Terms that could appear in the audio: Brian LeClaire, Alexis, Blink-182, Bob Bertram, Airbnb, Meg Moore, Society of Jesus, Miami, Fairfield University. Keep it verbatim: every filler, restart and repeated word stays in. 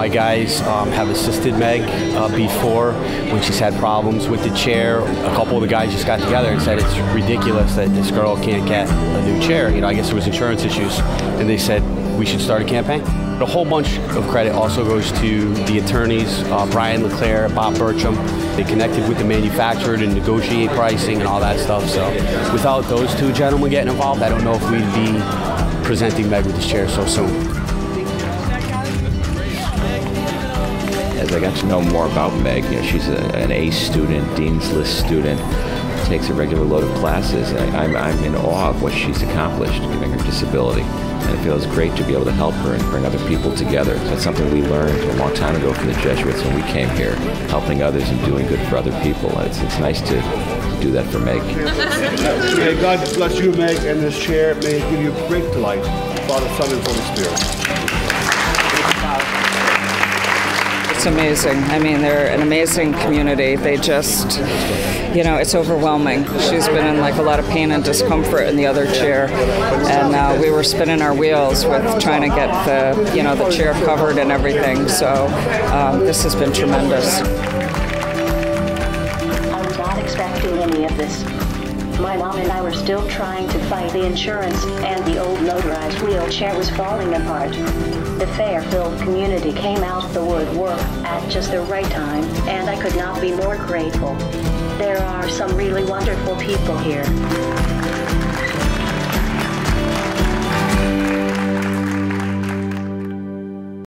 My guys um, have assisted Meg uh, before when she's had problems with the chair. A couple of the guys just got together and said, it's ridiculous that this girl can't get a new chair. You know, I guess there was insurance issues. And they said, we should start a campaign. A whole bunch of credit also goes to the attorneys, uh, Brian LeClaire, Bob Bertram. They connected with the manufacturer to negotiate pricing and all that stuff. So without those two gentlemen getting involved, I don't know if we'd be presenting Meg with this chair so soon. As I got to know more about Meg, you know, she's a, an A student, Dean's List student, takes a regular load of classes. I, I'm, I'm in awe of what she's accomplished, given her disability. And it feels great to be able to help her and bring other people together. That's something we learned a long time ago from the Jesuits when we came here, helping others and doing good for other people. And it's, it's nice to, to do that for Meg. May God bless you, Meg, and this chair. May it give you great delight, Father, Son, and Holy Spirit. It's amazing. I mean, they're an amazing community. They just, you know, it's overwhelming. She's been in like a lot of pain and discomfort in the other chair, and uh, we were spinning our wheels with trying to get the, you know, the chair covered and everything. So um, this has been tremendous. I was not expecting any of this. My mom and I were still trying to fight the insurance, and the old motorized wheelchair was falling apart. The Fairfield community came out of the woodwork at just the right time, and I could not be more grateful. There are some really wonderful people here.